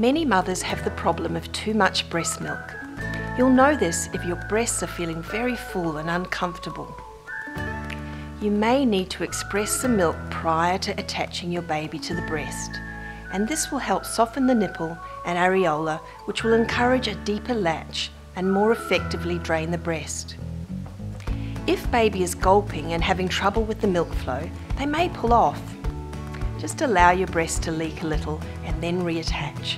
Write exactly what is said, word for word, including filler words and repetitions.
Many mothers have the problem of too much breast milk. You'll know this if your breasts are feeling very full and uncomfortable. You may need to express some milk prior to attaching your baby to the breast, and this will help soften the nipple and areola, which will encourage a deeper latch and more effectively drain the breast. If baby is gulping and having trouble with the milk flow, they may pull off. Just allow your breast to leak a little and then reattach.